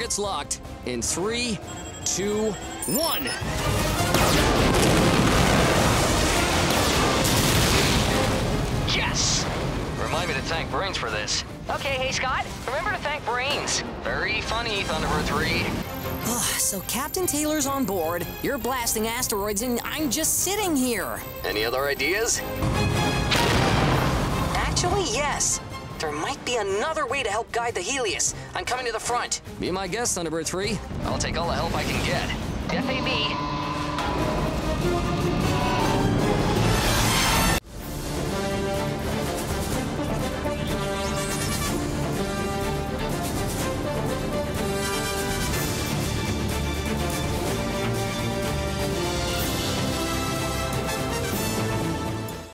Target's locked in 3, 2, 1. Yes! Remind me to thank Brains for this. Okay, hey Scott, remember to thank Brains. Very funny, Thunderbird 3. So Captain Taylor's on board, you're blasting asteroids, and I'm just sitting here. Any other ideas? Actually, yes. There might be another way to help guide the Helios. I'm coming to the front. Be my guest, Thunderbird 3. I'll take all the help I can get. FAB.